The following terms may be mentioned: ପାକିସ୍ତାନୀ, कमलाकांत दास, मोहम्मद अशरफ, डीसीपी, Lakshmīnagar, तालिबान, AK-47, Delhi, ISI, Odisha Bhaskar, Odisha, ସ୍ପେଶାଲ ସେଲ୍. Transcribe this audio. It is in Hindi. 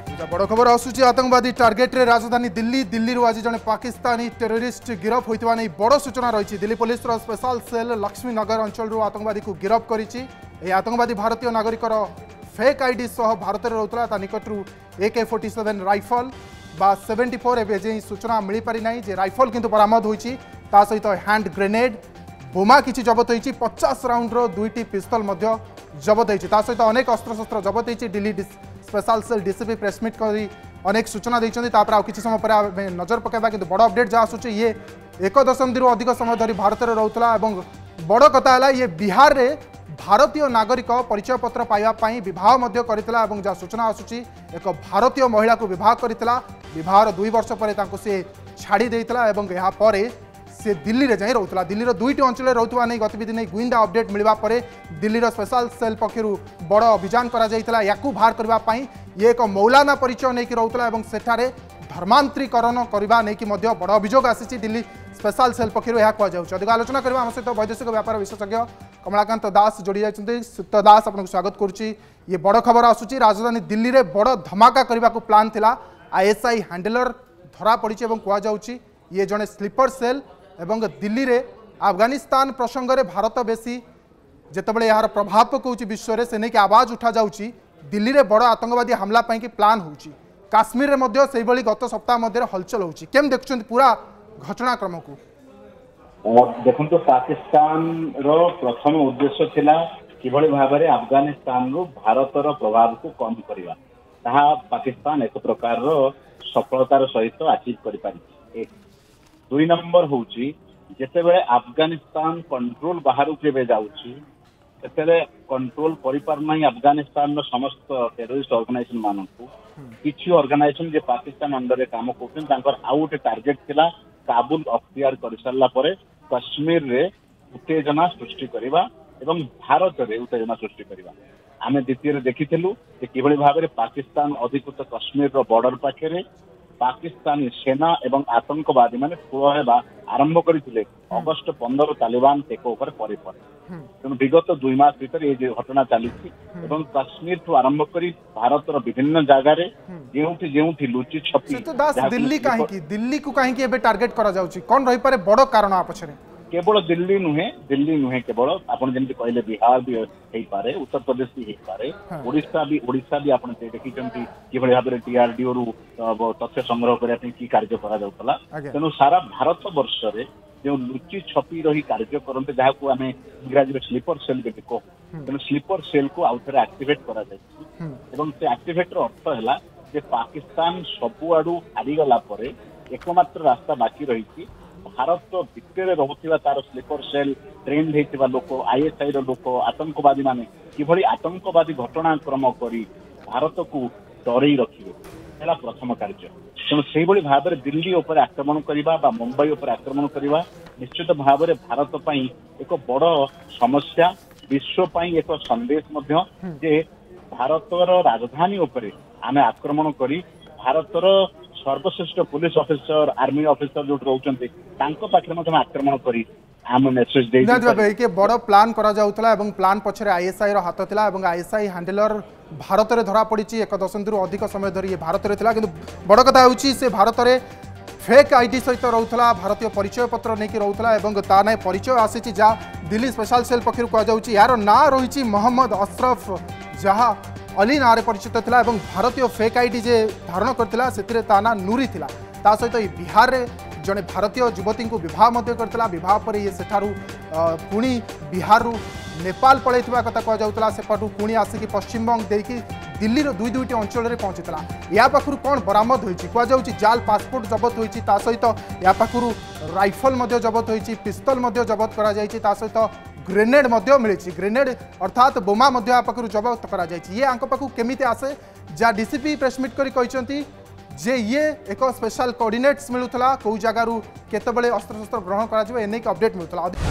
बड़ खबर आसूची आतंकवादी टार्गेट रे राजधानी दिल्ली। दिल्ली आज जड़े पाकिस्तानी टेरोरिस्ट गिरफ होता नहीं बड़ सूचना रही। Delhi police special cell Laxmi Nagar अंचल आतंकवादी को गिरफ करी। आतंकवादी भारतीय नागरिकर फेक आईडी सह भारत में रोता निकटू AK-47 राइफल बा 74 एवं सूचना मिल पारी नहीं। राइफल किंतु बरामद होती सहित हैंड ग्रेनेड बोमा किसी जबत होती। 50 राउंड्र दुईटी पिस्तल जबत होती सहित अनेक अस्त्रशस्त्र जबत होती। Delhi special cell डीसीपी press meet करी अनेक सूचना देते। आउ कि समय पर नजर पकड़ा कि बड़ अपडेट जहाँ आसूँ ये 1 दशंधि अधिक समय धरी भारत में रोला। बड़ कथा है ये बिहार रे भारतीय नागरिक परिचय पत्र पाइबापी बता जहाँ सूचना आसूँ एक भारतीय महिला को बह कर 2 वर्ष पर सी छाड़ी देपर से दिल्ली में जाए रोला। दिल्ली दुईटी अंचल रोकवा नहीं गतिविधि नहीं गुइंदा अपडेट मिलवा पर दिल्ली स्पेशल सेल पक्षर बड़ अभियान बाहर करने ये एक मौलाना परिचय नहीं रोला सेठारे धर्मांतरीकरण करने की बड़ अभियोग आसी। दिल्ली स्पेशल सेल पक्षर यह कहुच। अधिक आलोचना करवा आम सहित वैदेशिक व्यापार विशेषज्ञ कमलाकांत दास जोड़ी जाती। सुत दास आपको स्वागत करुच्ची। ये बड़ खबर आसूची राजधानी दिल्ली में बड़ धमाका करने को प्लां था। ISI हैंडलर धरा पड़ी कहु ये जड़े स्लीपर सेल एवं दिल्ली रे अफगानिस्तान प्रसंग रे भारत बेसी जितेबाला यार प्रभाव पकाऊँ विश्व रे से नहीं कि आवाज उठा जाऊँगी। दिल्ली रे बड़ आतंकवादी हमला पाई कि प्लान होउची। काश्मीर रे से गत सप्ताह मध्य हलचल होउची। केम देखुछन पूरा घटनाक्रम को? देखो पाकिस्तान रो प्रथम उद्देश्य थिला किभली भाबरे अफगानिस्तान रो भारत रो प्रभाव को कम करिवा। ताहा पाकिस्तान एक प्रकार रो सफलतार सहित अचीव करि पारिछि। 2 नंबर हूँ जितेबाला अफगानिस्तान कंट्रोल बाहर के जाऊँगी से कंट्रोल करना अफगानिस्तान समस्त टेरोरिस्ट ऑर्गेनाइजेशन मान कि ऑर्गेनाइजेशन जे पाकिस्तान अंडर रे काम कर आउट टार्गेट थिला काबुल अख्तियार कर सारा पर कश्मीर रे उत्तेजना सृष्टि करवा एवं भारत रे उत्तेजना सृष्टि करवा। आम द्वितीय देखी किभली भाव पाकिस्तान अधिकृत कश्मीर रो बॉर्डर पाखे पाकिस्तानी सेना एवं आतंकवादी मैंने पुरा आरंभ करते अगस्ट 15 तालिबान टेक ओवर पर तेणु विगत 2 मास भीतर ये घटना चली काश्मीर ठू आरंभ कर भारत विभिन्न जगार जो लुचि छपी दिल्ली को कहीं टार्गेट करा कौन रही पारे बड़ कारण पछरे? केवल दिल्ली नुहे केवल आप कहले बिहार भी हो पारे, उत्तर प्रदेश भी हो पारे, ओडिशा भी आप देखी कि भाव में TRDO रु तथ्य संग्रह करने की कार्य करा। तेणु सारा भारत वर्ष रे जो लुचि छपी रही कार्य करते जहाँ आम इंग्राजी स्लीपर सेल कहू। तेणु स्लीपर सेल को आउ थे आक्टिवेट करक्टिवेट अर्थ है पाकिस्तान सबुआड़ू हारीगला एकमात्र रास्ता बाकी रही भारत भितर रोकता तार स्लीपर सेल ट्रेन होता लोक ISI रोक आतंकवादी माने कि आतंकवादी घटनाक्रम कर भारत को डरे रखे प्रथम कार्य। तेणु से भाव में दिल्ली उपर आक्रमण करवा मुंबई उपर आक्रमण करवा निश्चित भाव में भारत पाई एक बड़ समस्या विश्वपाई एक संदेश जे भारतर राजधानी उपर आम आक्रमण कर भारतर सर्वश्रेष्ठ पुलिस ऑफिसर आर्मी ऑफिसर जो रोचते आक्रमण करी आम मेसेज दे बड़ प्लान करा जाउतला एवं प्लान पछरे ISI रो हाथ थिला एवं ISI हैंडलर भारत रे धरा पड़ी 1 दशंधि अधिक समय धरी भारत रे थिला। किंतु बड़ कथा होउची से भारत रे फेक आईडी सहित रोला भारतीय परिचय पत्र नहीं रोला ता ना परिचय आसी जहाँ दिल्ली स्पेशल सेल पक्षर कहु यार ना रही मोहम्मद अशरफ जहाँ अली ना परिचित था और भारतीय फेक आईडी जे धारण करता से ना नूरी था सहित ये बिहार रे जड़े भारतीय युवती को विवाह पर ये सेठारू पुणी बिहार रु नेपाल पलई कथा कहला सेपटू पुणी आसिक पश्चिम बंग देखिए दिल्ली दुई दुईटी अंचल में पहुंचता। या पाखु कौन बरामद होती कहु जाल पासपोर्ट जबत होती सहित या पाखु राइफल जबत होती पिस्तल जबत करा सहित ग्रेनेड मिली। ग्रेनेड अर्थात बोमा पाखु जबत करा ये आंको पाखु केमिति आसे जहाँ डीसीपी प्रेसमिट कर जे ये एक स्पेशल कोऑर्डिनेट्स मिलूला कौ जगारू केतबले अस्त्रशस्त्र ग्रहण कर अपडेट मिलूला।